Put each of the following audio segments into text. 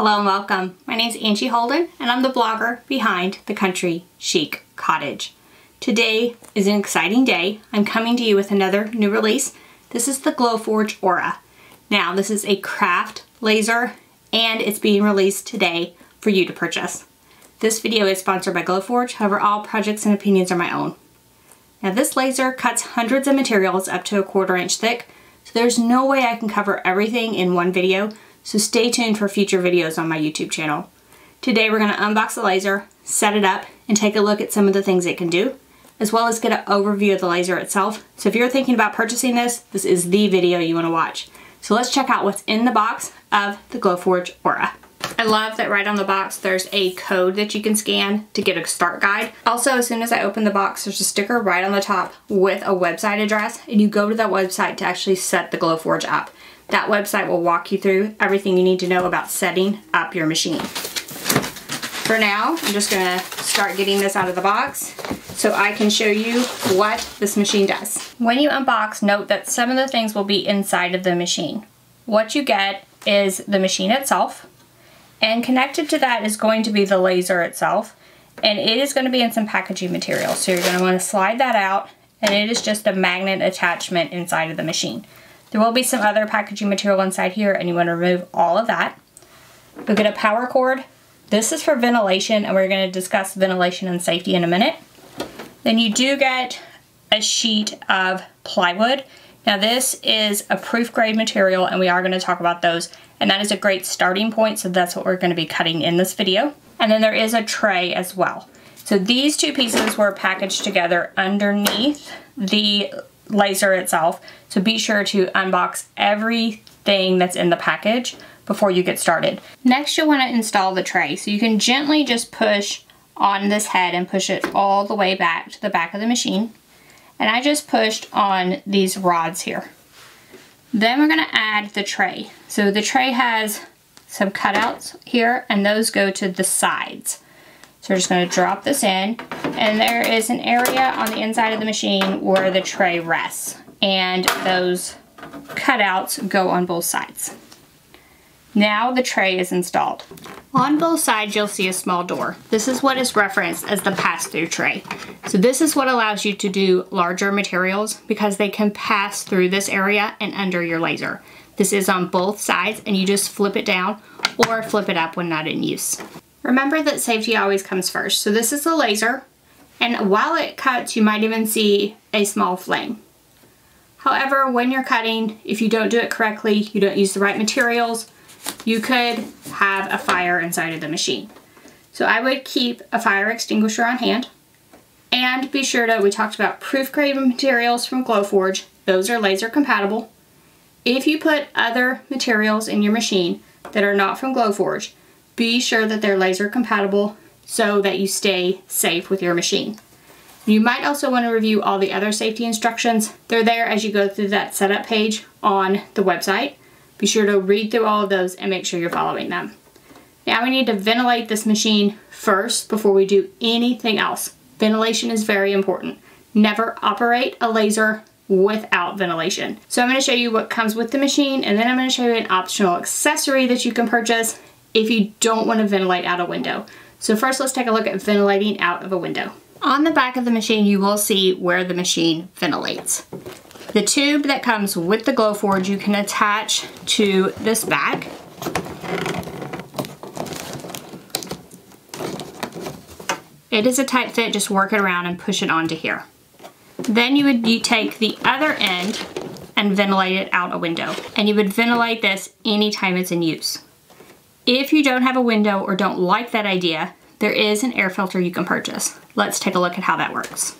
Hello and welcome. My name is Angie Holden and I'm the blogger behind the Country Chic Cottage. Today is an exciting day. I'm coming to you with another new release. This is the Glowforge Aura. Now this is a craft laser and it's being released today for you to purchase. This video is sponsored by Glowforge, however all projects and opinions are my own. Now this laser cuts hundreds of materials up to a 1/4 inch thick, so there's no way I can cover everything in one video, so stay tuned for future videos on my YouTube channel. Today we're going to unbox the laser, set it up, and take a look at some of the things it can do, as well as get an overview of the laser itself. So if you're thinking about purchasing this, this is the video you want to watch. So let's check out what's in the box of the Glowforge Aura. I love that right on the box there's a code that you can scan to get a start guide. Also, as soon as I open the box, there's a sticker right on the top with a website address, and you go to that website to actually set the Glowforge up. That website will walk you through everything you need to know about setting up your machine. For now, I'm just going to start getting this out of the box so I can show you what this machine does. When you unbox, note that some of the things will be inside of the machine. What you get is the machine itself, and connected to that is going to be the laser itself, and it is going to be in some packaging material. So you're going to want to slide that out, and it is just a magnet attachment inside of the machine. There will be some other packaging material inside here, and you want to remove all of that. We'll get a power cord. This is for ventilation, and we're going to discuss ventilation and safety in a minute. Then you do get a sheet of plywood. Now this is a Proofgrade material, and we are going to talk about those, and that is a great starting point, so that's what we're going to be cutting in this video. And then there is a tray as well. So these two pieces were packaged together underneath the laser itself, so be sure to unbox everything that's in the package before you get started. Next, you'll want to install the tray, so you can gently just push on this head and push it all the way back to the back of the machine. And I just pushed on these rods here. Then we're going to add the tray. So the tray has some cutouts here, and those go to the sides. So we're just going to drop this in, and there is an area on the inside of the machine where the tray rests, and those cutouts go on both sides. Now the tray is installed. On both sides, you'll see a small door. This is what is referenced as the pass-through tray. So this is what allows you to do larger materials because they can pass through this area and under your laser. This is on both sides, and you just flip it down or flip it up when not in use. Remember that safety always comes first. So this is the laser, and while it cuts, you might even see a small flame. However, when you're cutting, if you don't do it correctly, you don't use the right materials, you could have a fire inside of the machine. So I would keep a fire extinguisher on hand, and be sure to, we talked about Proofgrade materials from Glowforge, those are laser compatible. If you put other materials in your machine that are not from Glowforge, be sure that they're laser compatible so that you stay safe with your machine. You might also want to review all the other safety instructions. They're there as you go through that setup page on the website. Be sure to read through all of those and make sure you're following them. Now we need to ventilate this machine first before we do anything else. Ventilation is very important. Never operate a laser without ventilation. So I'm going to show you what comes with the machine, and then I'm going to show you an optional accessory that you can purchase if you don't want to ventilate out a window. So first let's take a look at ventilating out of a window. On the back of the machine you will see where the machine ventilates. The tube that comes with the Glowforge you can attach to this bag. It is a tight fit, just work it around and push it onto here. Then you take the other end and ventilate it out a window. And you would ventilate this anytime it's in use. If you don't have a window or don't like that idea, there is an air filter you can purchase. Let's take a look at how that works.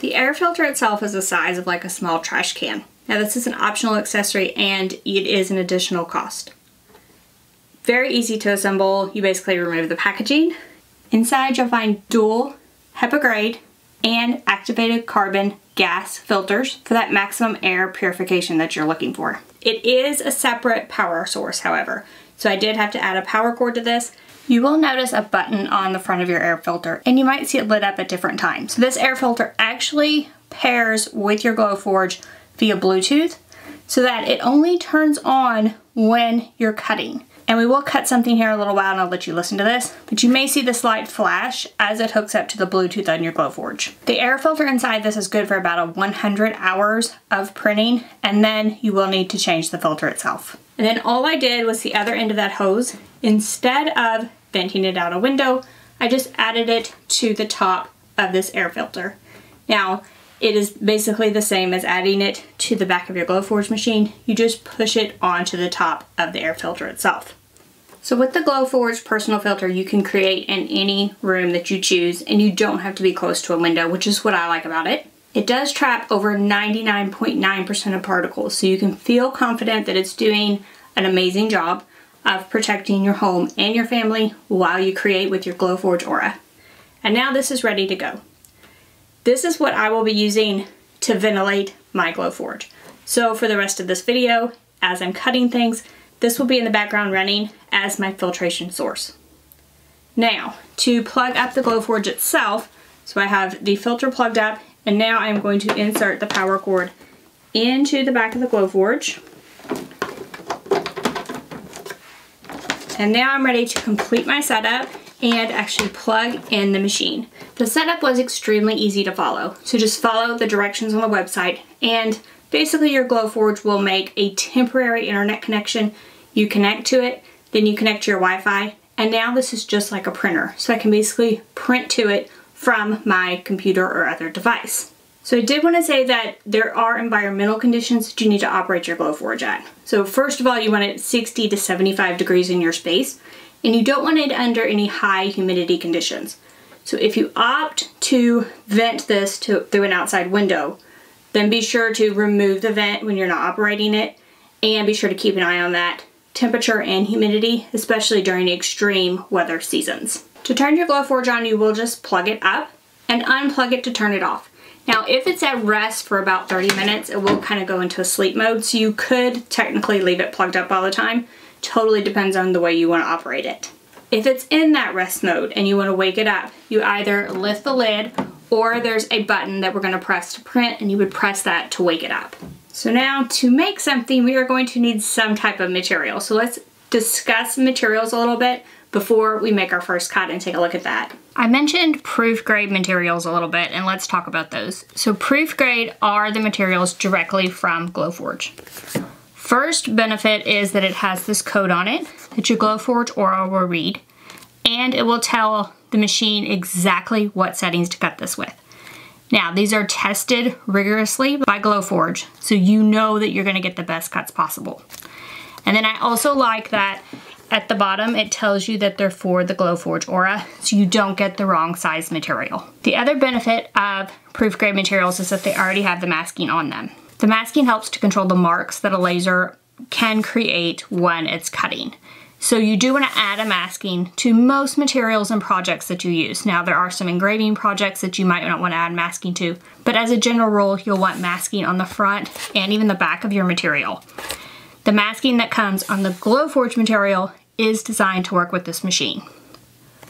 The air filter itself is the size of like a small trash can. Now this is an optional accessory and it is an additional cost. Very easy to assemble. You basically remove the packaging. Inside you'll find dual HEPA grade and activated carbon gas filters for that maximum air purification that you're looking for. It is a separate power source, however, so I did have to add a power cord to this. You will notice a button on the front of your air filter, and you might see it lit up at different times. So this air filter actually pairs with your Glowforge via Bluetooth so that it only turns on when you're cutting. And we will cut something here in a little while and I'll let you listen to this, but you may see this light flash as it hooks up to the Bluetooth on your Glowforge. The air filter inside this is good for about 100 hours of printing, and then you will need to change the filter itself. And then all I did was the other end of that hose, instead of venting it out a window, I just added it to the top of this air filter. Now, it is basically the same as adding it to the back of your Glowforge machine. You just push it onto the top of the air filter itself. So with the Glowforge personal filter, you can create in any room that you choose, and you don't have to be close to a window, which is what I like about it. It does trap over 99.9% of particles, so you can feel confident that it's doing an amazing job of protecting your home and your family while you create with your Glowforge Aura. And now this is ready to go. This is what I will be using to ventilate my Glowforge. So for the rest of this video, as I'm cutting things, this will be in the background running as my filtration source. Now, to plug up the Glowforge itself, so I have the filter plugged up, and now I'm going to insert the power cord into the back of the Glowforge. And now I'm ready to complete my setup and actually plug in the machine. The setup was extremely easy to follow, so just follow the directions on the website, and basically your Glowforge will make a temporary internet connection. You connect to it, then you connect to your Wi-Fi, and now this is just like a printer, so I can basically print to it from my computer or other device. So I did want to say that there are environmental conditions that you need to operate your Glowforge at. So first of all, you want it 60 to 75 degrees in your space, and you don't want it under any high humidity conditions. So if you opt to vent this through an outside window, then be sure to remove the vent when you're not operating it, and be sure to keep an eye on that temperature and humidity, especially during extreme weather seasons. To turn your Glowforge on, you will just plug it up and unplug it to turn it off. Now, if it's at rest for about 30 minutes, it will kind of go into a sleep mode, so you could technically leave it plugged up all the time. Totally depends on the way you want to operate it. If it's in that rest mode and you want to wake it up, you either lift the lid or there's a button that we're going to press to print, and you would press that to wake it up. So now, to make something, we are going to need some type of material. So let's discuss materials a little bit before we make our first cut and take a look at that. I mentioned Proofgrade materials a little bit, and let's talk about those. So Proofgrade are the materials directly from Glowforge. First benefit is that it has this code on it that your Glowforge Aura will read, and it will tell the machine exactly what settings to cut this with. Now, these are tested rigorously by Glowforge, so you know that you're gonna get the best cuts possible. And then I also like that at the bottom, it tells you that they're for the Glowforge Aura, so you don't get the wrong size material. The other benefit of Proofgrade materials is that they already have the masking on them. The masking helps to control the marks that a laser can create when it's cutting. So you do want to add a masking to most materials and projects that you use. Now, there are some engraving projects that you might not want to add masking to, but as a general rule, you'll want masking on the front and even the back of your material. The masking that comes on the Glowforge material is designed to work with this machine.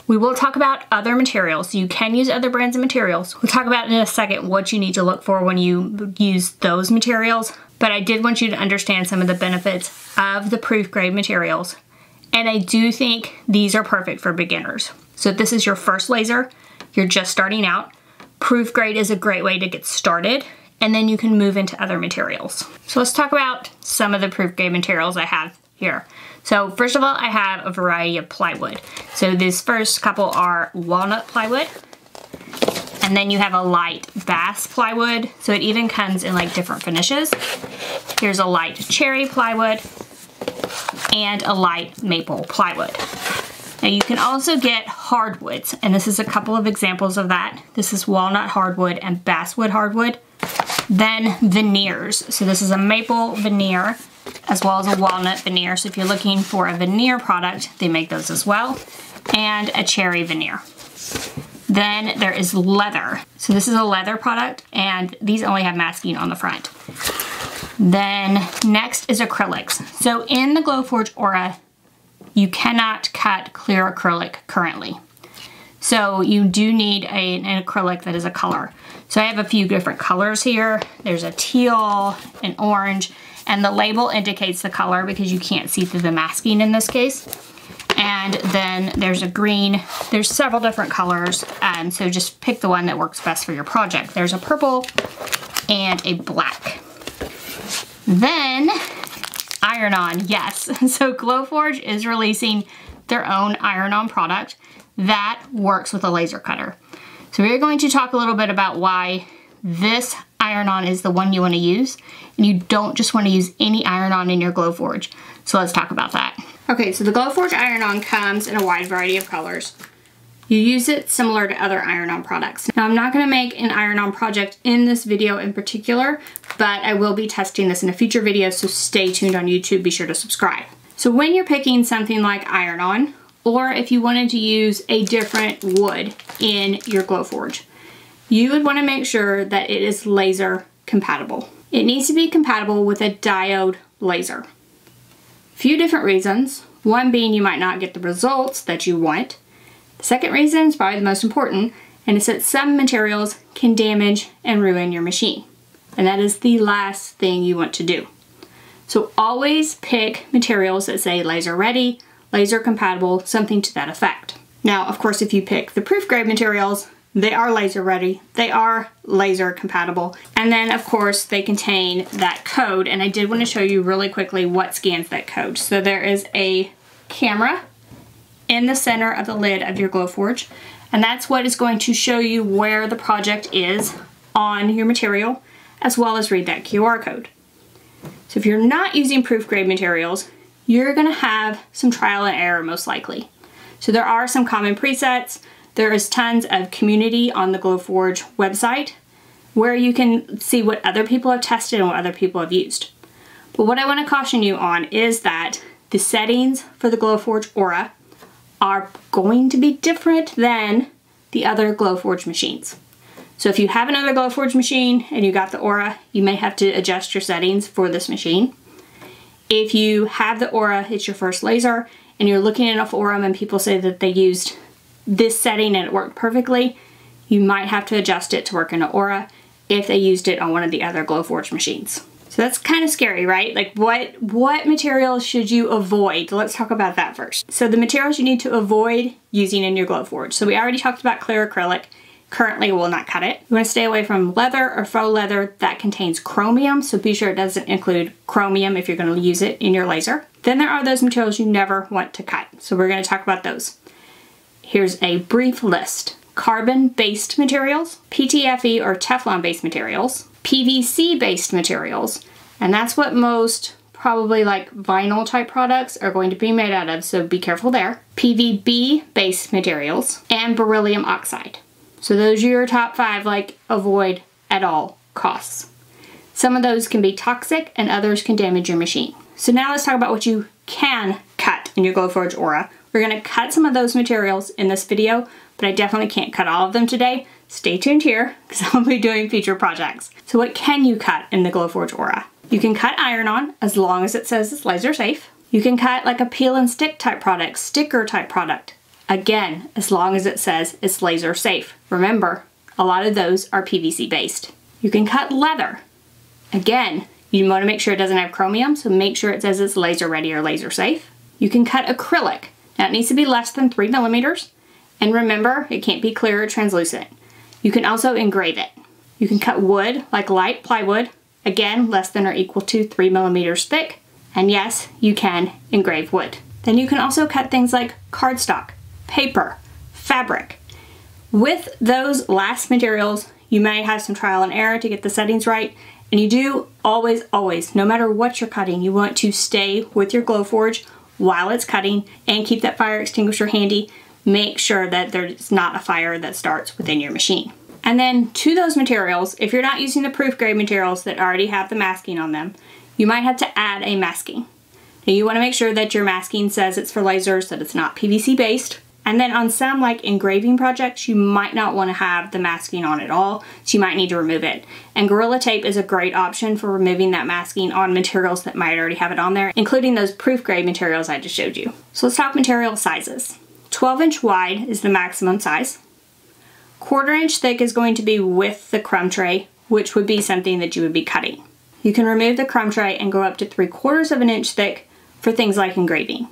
We will talk about other materials. You can use other brands of materials. We'll talk about in a second what you need to look for when you use those materials, but I did want you to understand some of the benefits of the Proofgrade materials, and I do think these are perfect for beginners. So if this is your first laser, you're just starting out, Proofgrade is a great way to get started, and then you can move into other materials. So let's talk about some of the Proofgrade materials I have here. So first of all, I have a variety of plywood. So these first couple are walnut plywood, and then you have a light bass plywood. So it even comes in like different finishes. Here's a light cherry plywood and a light maple plywood. Now you can also get hardwoods, and this is a couple of examples of that. This is walnut hardwood and basswood hardwood. Then veneers. So this is a maple veneer as well as a walnut veneer. So if you're looking for a veneer product, they make those as well. And a cherry veneer. Then there is leather. So this is a leather product, and these only have masking on the front. Then next is acrylics. So in the Glowforge Aura, you cannot cut clear acrylic currently. So you do need an acrylic that is a color. So I have a few different colors here. There's a teal, an orange, and the label indicates the color because you can't see through the masking in this case. And then there's a green, there's several different colors, so just pick the one that works best for your project. There's a purple and a black. Then, iron-on, yes. So Glowforge is releasing their own iron-on product that works with a laser cutter. So we're going to talk a little bit about why this iron-on is the one you want to use, and you don't just want to use any iron-on in your Glowforge. So let's talk about that. Okay, so the Glowforge iron-on comes in a wide variety of colors. You use it similar to other iron-on products. Now, I'm not going to make an iron-on project in this video in particular, but I will be testing this in a future video, so stay tuned on YouTube. Be sure to subscribe. So when you're picking something like iron-on, or if you wanted to use a different wood in your Glowforge, you would want to make sure that it is laser compatible. It needs to be compatible with a diode laser. Few different reasons. One being you might not get the results that you want. The second reason is probably the most important, and it's that some materials can damage and ruin your machine. And that is the last thing you want to do. So always pick materials that say laser ready, laser compatible, something to that effect. Now, of course, if you pick the Proofgrade materials, they are laser ready, they are laser compatible. And then of course they contain that code, and I did want to show you really quickly what scans that code. So there is a camera in the center of the lid of your Glowforge, and that's what is going to show you where the project is on your material, as well as read that QR code. So if you're not using Proofgrade materials, you're gonna have some trial and error most likely. So there are some common presets. There is tons of community on the Glowforge website where you can see what other people have tested and what other people have used. But what I want to caution you on is that the settings for the Glowforge Aura are going to be different than the other Glowforge machines. So if you have another Glowforge machine and you got the Aura, you may have to adjust your settings for this machine. If you have the Aura, it's your first laser, and you're looking at a forum and people say that they used this setting and it worked perfectly, you might have to adjust it to work in an Aura if they used it on one of the other Glowforge machines. So that's kind of scary, right? Like what materials should you avoid? Let's talk about that first. So the materials you need to avoid using in your Glowforge. So we already talked about clear acrylic. Currently will not cut it. You want to stay away from leather or faux leather that contains chromium, so be sure it doesn't include chromium if you're going to use it in your laser. Then there are those materials you never want to cut. So we're going to talk about those. Here's a brief list. Carbon-based materials, PTFE or Teflon-based materials, PVC-based materials, and that's what most probably like vinyl type products are going to be made out of, so be careful there. PVB-based materials, and beryllium oxide. So those are your top five, like avoid at all costs. Some of those can be toxic and others can damage your machine. So now let's talk about what you can cut in your Glowforge Aura. We're going to cut some of those materials in this video, but I definitely can't cut all of them today. Stay tuned here because I'll be doing future projects. So what can you cut in the Glowforge Aura? You can cut iron-on as long as it says it's laser safe. You can cut like a peel and stick type product, sticker type product. Again, as long as it says it's laser safe. Remember, a lot of those are PVC based. You can cut leather. Again, you want to make sure it doesn't have chromium, so make sure it says it's laser ready or laser safe. You can cut acrylic. Now it needs to be less than 3 millimeters. And remember, it can't be clear or translucent. You can also engrave it. You can cut wood, like light plywood, again, less than or equal to 3 millimeters thick. And yes, you can engrave wood. Then you can also cut things like cardstock, paper, fabric. With those last materials, you may have some trial and error to get the settings right. And you do always, always, no matter what you're cutting, you want to stay with your Glowforge while it's cutting and keep that fire extinguisher handy. Make sure that there's not a fire that starts within your machine. And then to those materials, if you're not using the Proofgrade materials that already have the masking on them, you might have to add a masking. Now you want to make sure that your masking says it's for lasers, that it's not PVC based. And then on some like engraving projects, you might not want to have the masking on at all, so you might need to remove it. And Gorilla Tape is a great option for removing that masking on materials that might already have it on there, including those Proofgrade materials I just showed you. So let's talk material sizes. 12-inch wide is the maximum size. 1/4 inch thick is going to be with the crumb tray, which would be something that you would be cutting. You can remove the crumb tray and go up to 3/4 of an inch thick for things like engraving.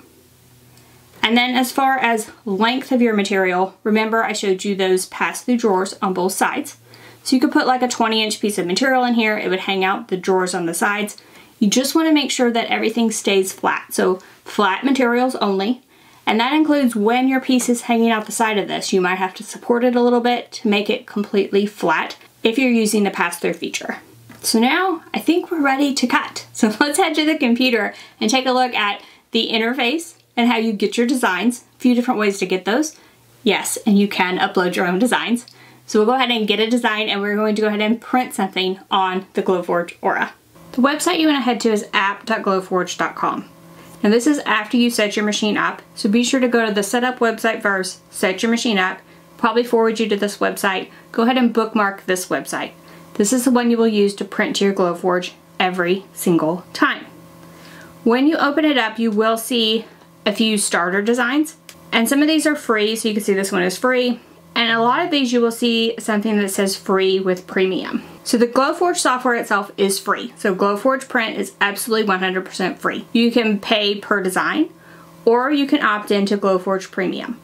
And then as far as length of your material, remember I showed you those pass-through drawers on both sides. So you could put like a 20-inch piece of material in here, it would hang out the drawers on the sides. You just want to make sure that everything stays flat, so flat materials only. And that includes when your piece is hanging out the side of this. You might have to support it a little bit to make it completely flat if you're using the pass-through feature. So now I think we're ready to cut. So let's head to the computer and take a look at the interface and how you get your designs. A few different ways to get those. Yes, and you can upload your own designs. So we'll go ahead and get a design, and we're going to go ahead and print something on the Glowforge Aura. The website you want to head to is app.glowforge.com. Now this is after you set your machine up, so be sure to go to the setup website first, set your machine up, probably forward you to this website. Go ahead and bookmark this website. This is the one you will use to print to your Glowforge every single time. When you open it up, you will see a few starter designs, and some of these are free, so you can see this one is free. And a lot of these you will see something that says free with premium. So the Glowforge software itself is free. So Glowforge Print is absolutely 100% free. You can pay per design, or you can opt into Glowforge Premium.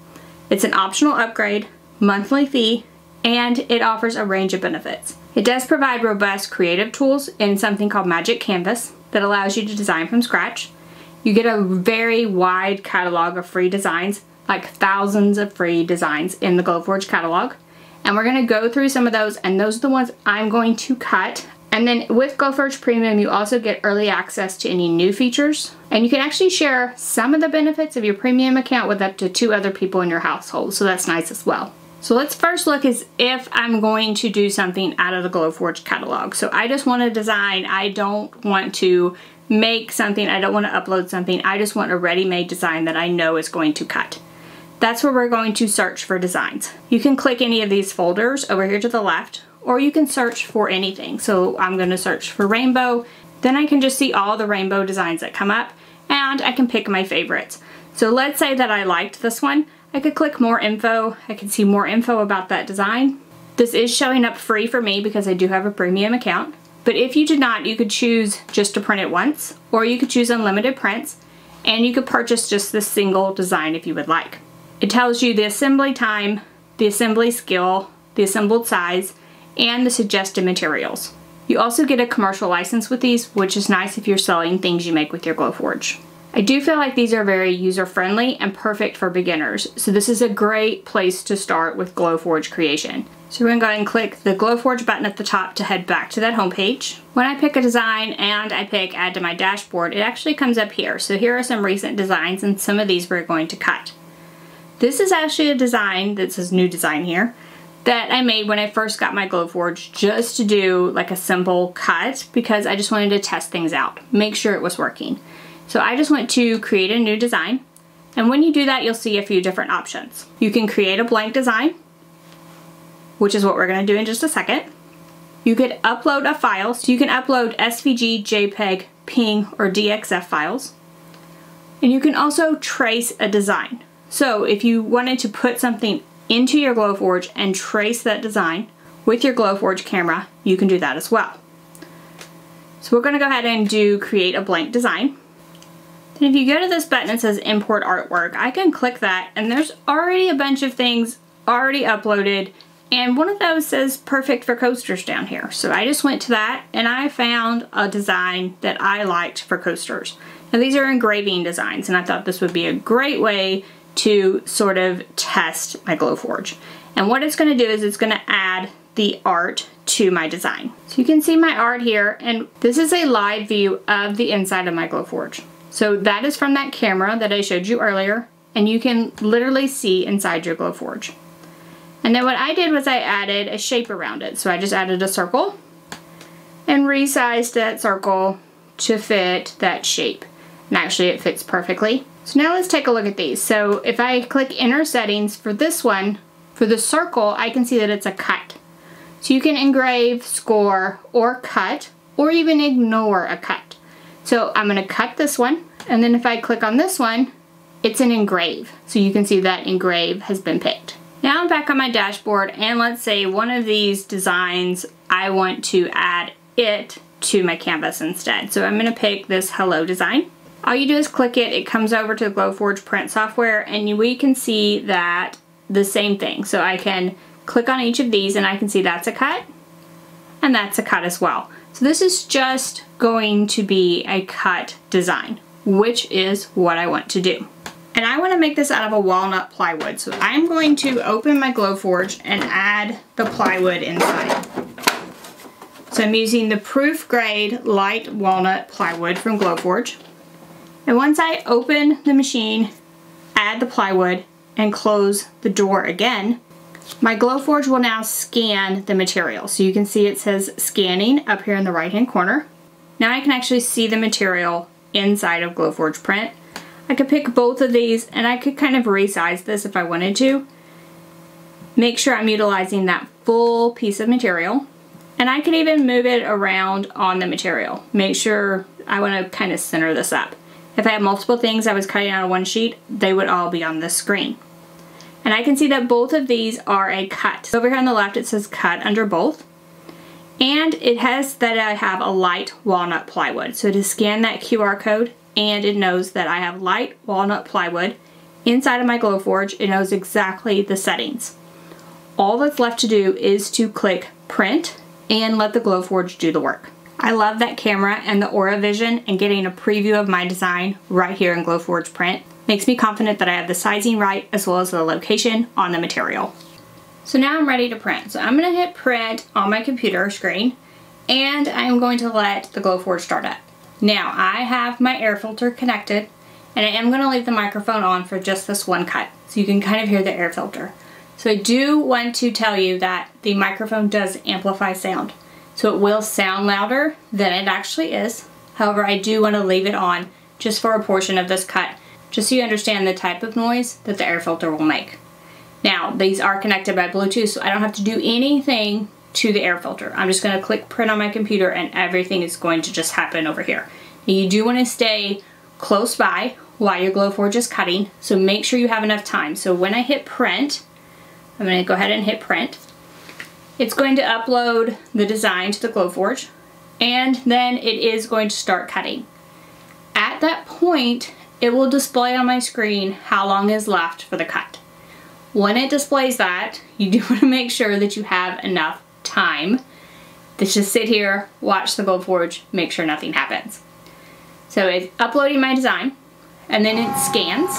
It's an optional upgrade, monthly fee, and it offers a range of benefits. It does provide robust creative tools in something called Magic Canvas that allows you to design from scratch. You get a very wide catalog of free designs, like thousands of free designs in the Glowforge catalog. And we're gonna go through some of those, and those are the ones I'm going to cut. And then with Glowforge Premium, you also get early access to any new features. And you can actually share some of the benefits of your premium account with up to 2 other people in your household, so that's nice as well. So let's first look as if I'm going to do something out of the Glowforge catalog. So I just want to design, I don't want to make something, I don't want to upload something, I just want a ready-made design that I know is going to cut. That's where we're going to search for designs. You can click any of these folders over here to the left, or you can search for anything. So I'm going to search for rainbow. Then I can just see all the rainbow designs that come up, and I can pick my favorites. So let's say that I liked this one. I could click more info. I can see more info about that design. This is showing up free for me because I do have a premium account. But if you did not, you could choose just to print it once, or you could choose unlimited prints, and you could purchase just this single design if you would like. It tells you the assembly time, the assembly skill, the assembled size, and the suggested materials. You also get a commercial license with these, which is nice if you're selling things you make with your Glowforge. I do feel like these are very user-friendly and perfect for beginners, so this is a great place to start with Glowforge creation. So we're going to go ahead and click the Glowforge button at the top to head back to that homepage. When I pick a design and I pick Add to My Dashboard, it actually comes up here. So here are some recent designs, and some of these we're going to cut. This is actually a design, that says new design here, that I made when I first got my Glowforge just to do like a simple cut because I just wanted to test things out, make sure it was working. So I just went to create a new design, and when you do that, you'll see a few different options. You can create a blank design, which is what we're gonna do in just a second. You could upload a file, so you can upload SVG, JPEG, PNG, or DXF files. And you can also trace a design. So if you wanted to put something into your Glowforge and trace that design with your Glowforge camera, you can do that as well. So we're going to go ahead and do create a blank design. And if you go to this button, it says import artwork. I can click that, and there's already a bunch of things already uploaded, and one of those says perfect for coasters down here. So I just went to that and I found a design that I liked for coasters. Now these are engraving designs, and I thought this would be a great way to sort of test my Glowforge. And what it's going to do is it's going to add the art to my design. So you can see my art here, and this is a live view of the inside of my Glowforge. So that is from that camera that I showed you earlier, and you can literally see inside your Glowforge. And then what I did was I added a shape around it. So I just added a circle and resized that circle to fit that shape. And actually it fits perfectly. So now let's take a look at these. So if I click inner settings for this one, for the circle, I can see that it's a cut. So you can engrave, score, or cut, or even ignore a cut. So I'm gonna cut this one, and then if I click on this one, it's an engrave. So you can see that engrave has been picked. Now I'm back on my dashboard, and let's say one of these designs, I want to add it to my canvas instead. So I'm gonna pick this Hello design. All you do is click it, it comes over to the Glowforge print software, and we can see that the same thing. So I can click on each of these and I can see that's a cut and that's a cut as well. So this is just going to be a cut design, which is what I want to do. And I want to make this out of a walnut plywood. So I'm going to open my Glowforge and add the plywood inside. So I'm using the Proofgrade light walnut plywood from Glowforge. And once I open the machine, add the plywood, and close the door again, my Glowforge will now scan the material. So you can see it says scanning up here in the right-hand corner. Now I can actually see the material inside of Glowforge print. I could pick both of these and I could kind of resize this if I wanted to. Make sure I'm utilizing that full piece of material. And I can even move it around on the material. Make sure I want to kind of center this up. If I had multiple things I was cutting out of one sheet, they would all be on this screen. And I can see that both of these are a cut. Over here on the left it says cut under both. And it has that I have a light walnut plywood. So to scan that QR code, and it knows that I have light walnut plywood. Inside of my Glowforge, it knows exactly the settings. All that's left to do is to click print and let the Glowforge do the work. I love that camera and the Aura vision, and getting a preview of my design right here in Glowforge print makes me confident that I have the sizing right as well as the location on the material. So now I'm ready to print. So I'm gonna hit print on my computer screen and I'm going to let the Glowforge start up. Now I have my air filter connected and I am going to leave the microphone on for just this one cut so you can kind of hear the air filter. So I do want to tell you that the microphone does amplify sound. So it will sound louder than it actually is. However, I do want to leave it on just for a portion of this cut just so you understand the type of noise that the air filter will make. Now these are connected by Bluetooth so I don't have to do anything to the air filter. I'm just going to click print on my computer and everything is going to just happen over here. Now you do want to stay close by while your Glowforge is cutting, so make sure you have enough time. So when I hit print, I'm going to go ahead and hit print. It's going to upload the design to the Glowforge and then it is going to start cutting. At that point it will display on my screen how long is left for the cut. When it displays that, you do want to make sure that you have enough time to just sit here, watch the Glowforge, make sure nothing happens. So it's uploading my design and then it scans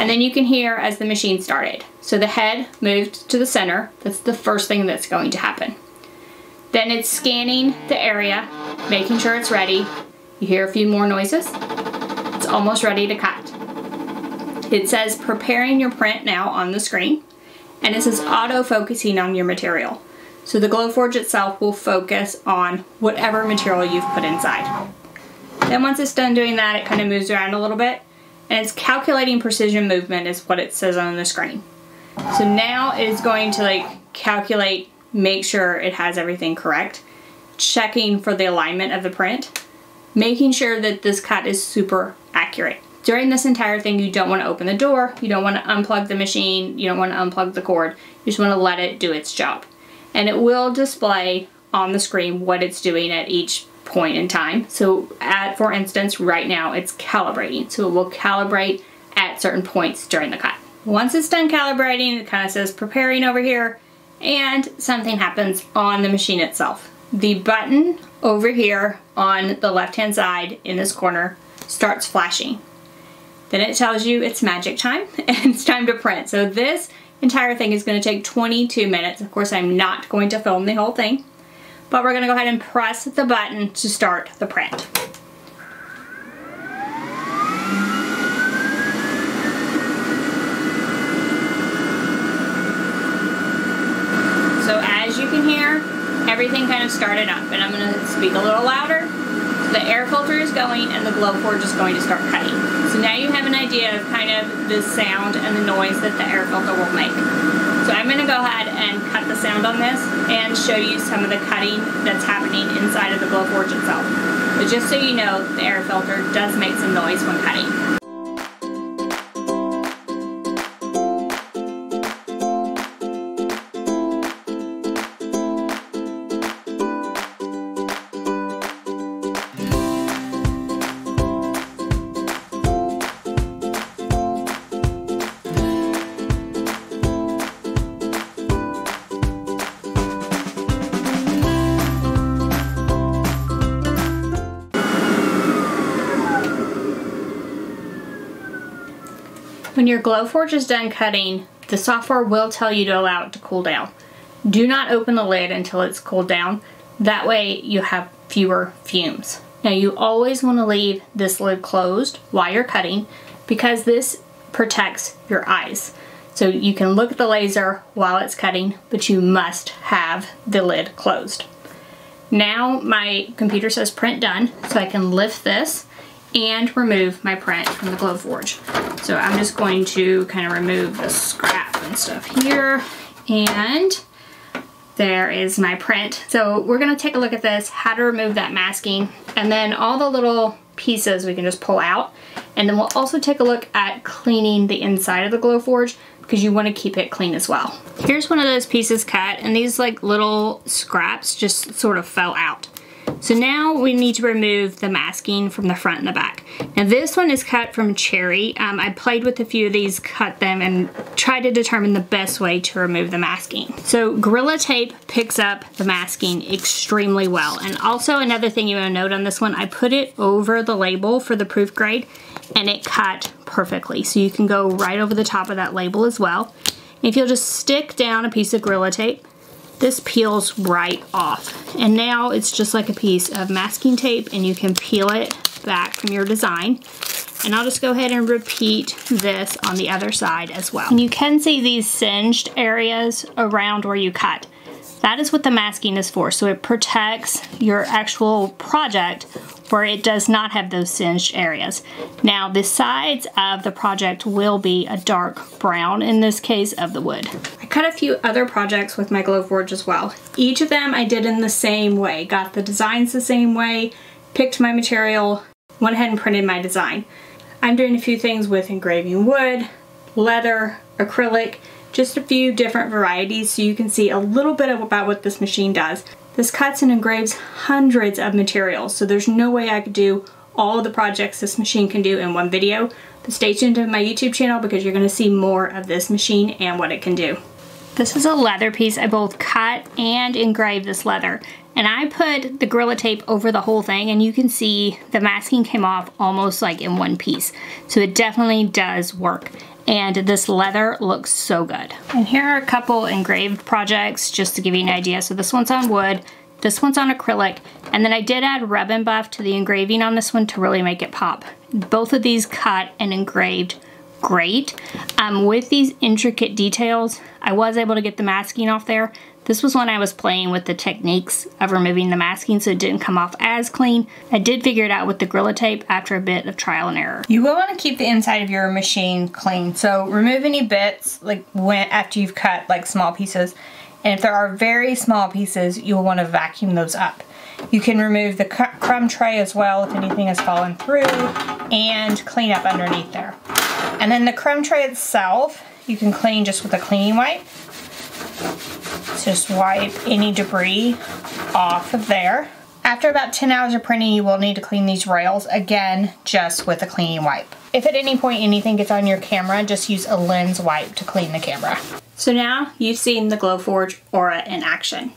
and then you can hear as the machine started. So the head moved to the center, that's the first thing that's going to happen. Then it's scanning the area, making sure it's ready. You hear a few more noises, it's almost ready to cut. It says preparing your print now on the screen and it says auto focusing on your material. So the Glowforge itself will focus on whatever material you've put inside. Then once it's done doing that, it kind of moves around a little bit and it's calculating precision movement is what it says on the screen. So now it is going to like calculate, make sure it has everything correct, checking for the alignment of the print, making sure that this cut is super accurate. During this entire thing, you don't want to open the door, you don't want to unplug the machine, you don't want to unplug the cord, you just want to let it do its job. And it will display on the screen what it's doing at each point in time. So for instance, right now it's calibrating. So it will calibrate at certain points during the cut. Once it's done calibrating, it kind of says preparing over here and something happens on the machine itself. The button over here on the left-hand side in this corner starts flashing. Then it tells you it's magic time and it's time to print. So this entire thing is going to take 22 minutes. Of course, I'm not going to film the whole thing, but we're going to go ahead and press the button to start the print. So as you can hear, everything kind of started up, and I'm going to speak a little louder. The air filter is going and the Glowforge is going to start cutting. So now you have an idea of kind of the sound and the noise that the air filter will make. So I'm going to go ahead and cut the sound on this and show you some of the cutting that's happening inside of the Glowforge itself. But just so you know, the air filter does make some noise when cutting. When your Glowforge is done cutting, the software will tell you to allow it to cool down. Do not open the lid until it's cooled down. That way you have fewer fumes. Now you always want to leave this lid closed while you're cutting because this protects your eyes. So you can look at the laser while it's cutting, but you must have the lid closed. Now my computer says print done, so I can lift this and remove my print from the Glowforge. So I'm just going to kind of remove the scrap and stuff here, and there is my print. So we're gonna take a look at this, how to remove that masking, and then all the little pieces we can just pull out. And then we'll also take a look at cleaning the inside of the Glowforge because you wanna keep it clean as well. Here's one of those pieces cut, and these like little scraps just sort of fell out. So now we need to remove the masking from the front and the back. Now this one is cut from cherry. I played with a few of these, cut them, and tried to determine the best way to remove the masking. So Gorilla Tape picks up the masking extremely well. And also another thing you want to note on this one, I put it over the label for the Proofgrade and it cut perfectly. So you can go right over the top of that label as well. If you'll just stick down a piece of Gorilla Tape, this peels right off. And now it's just like a piece of masking tape, and you can peel it back from your design. And I'll just go ahead and repeat this on the other side as well. And you can see these singed areas around where you cut. That is what the masking is for. So it protects your actual project where it does not have those singed areas. Now the sides of the project will be a dark brown, in this case of the wood. I cut a few other projects with my Glowforge as well. Each of them I did in the same way, got the designs the same way, picked my material, went ahead and printed my design. I'm doing a few things with engraving wood, leather, acrylic, just a few different varieties so you can see a little bit about what this machine does. This cuts and engraves hundreds of materials, so there's no way I could do all the projects this machine can do in one video. But stay tuned to my YouTube channel because you're gonna see more of this machine and what it can do. This is a leather piece. I both cut and engraved this leather. And I put the Gorilla Tape over the whole thing, and you can see the masking came off almost like in one piece. So it definitely does work. And this leather looks so good. And here are a couple engraved projects just to give you an idea. So this one's on wood, this one's on acrylic, and then I did add rub and buff to the engraving on this one to really make it pop. Both of these cut and engraved great. With these intricate details, I was able to get the masking off there. This was when I was playing with the techniques of removing the masking, so it didn't come off as clean. I did figure it out with the Gorilla Tape after a bit of trial and error. You will want to keep the inside of your machine clean, so remove any bits like after you've cut like small pieces. And if there are very small pieces, you'll want to vacuum those up. You can remove the crumb tray as well if anything has fallen through, and clean up underneath there. And then the crumb tray itself, you can clean just with a cleaning wipe. So just wipe any debris off of there. After about 10 hours of printing, you will need to clean these rails, again, just with a cleaning wipe. If at any point anything gets on your camera, just use a lens wipe to clean the camera. So now you've seen the Glowforge Aura in action.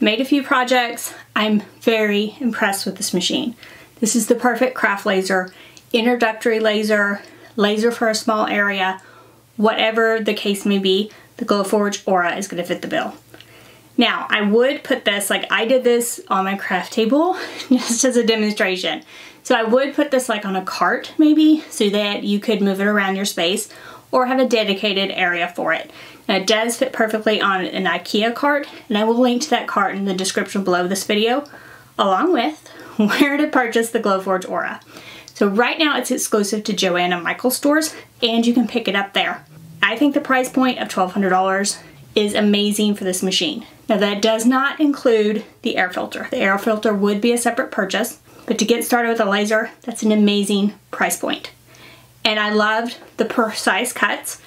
Made a few projects. I'm very impressed with this machine. This is the perfect craft laser, introductory laser, laser for a small area, whatever the case may be. The Glowforge Aura is going to fit the bill. Now, I would put this, like I did this on my craft table just as a demonstration. So I would put this like on a cart maybe so that you could move it around your space or have a dedicated area for it. Now, it does fit perfectly on an IKEA cart, and I will link to that cart in the description below this video along with where to purchase the Glowforge Aura. So right now it's exclusive to Joann and Michaels stores, and you can pick it up there. I think the price point of $1,200 is amazing for this machine. Now that does not include the air filter. The air filter would be a separate purchase, but to get started with a laser, that's an amazing price point. And I loved the precise cuts,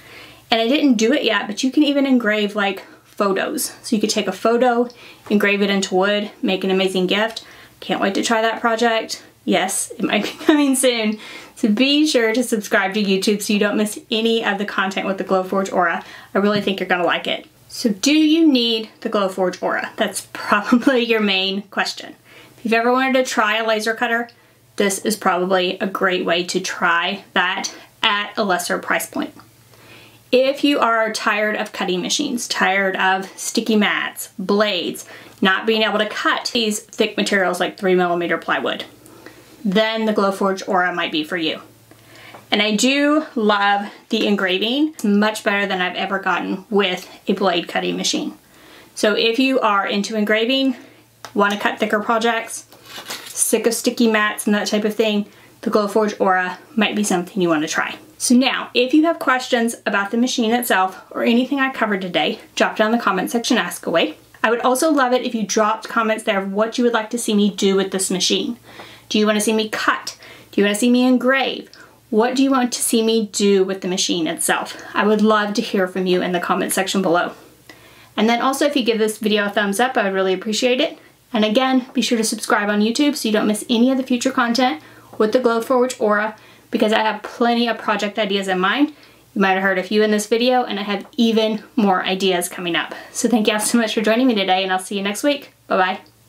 and I didn't do it yet, but you can even engrave like photos. So you could take a photo, engrave it into wood, make an amazing gift. Can't wait to try that project. Yes, it might be coming soon. So be sure to subscribe to YouTube so you don't miss any of the content with the Glowforge Aura. I really think you're gonna like it. So do you need the Glowforge Aura? That's probably your main question. If you've ever wanted to try a laser cutter, this is probably a great way to try that at a lesser price point. If you are tired of cutting machines, tired of sticky mats, blades, not being able to cut these thick materials like 3mm plywood, then the Glowforge Aura might be for you. And I do love the engraving. It's much better than I've ever gotten with a blade cutting machine. So if you are into engraving, want to cut thicker projects, sick of sticky mats and that type of thing, the Glowforge Aura might be something you want to try. So now, if you have questions about the machine itself or anything I covered today, drop down in the comment section, ask away. I would also love it if you dropped comments there of what you would like to see me do with this machine. Do you want to see me cut? Do you want to see me engrave? What do you want to see me do with the machine itself? I would love to hear from you in the comment section below. And then also, if you give this video a thumbs up, I would really appreciate it. And again, be sure to subscribe on YouTube so you don't miss any of the future content with the Glowforge Aura, because I have plenty of project ideas in mind. You might have heard a few in this video, and I have even more ideas coming up. So thank you all so much for joining me today, and I'll see you next week. Bye-bye.